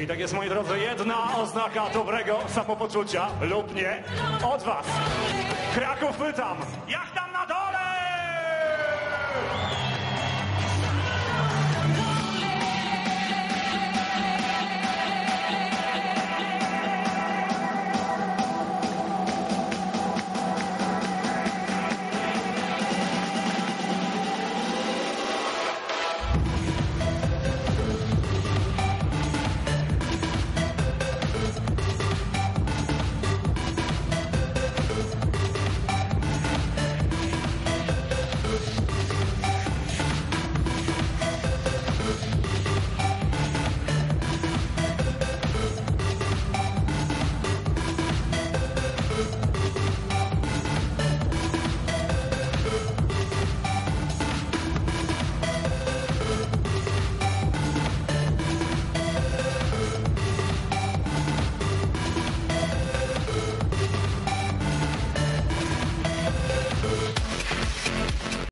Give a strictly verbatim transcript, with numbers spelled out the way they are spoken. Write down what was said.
I tak jest, moi drodzy, jedna oznaka dobrego samopoczucia lub nie od was. Kraków pytam, jak tam na dole?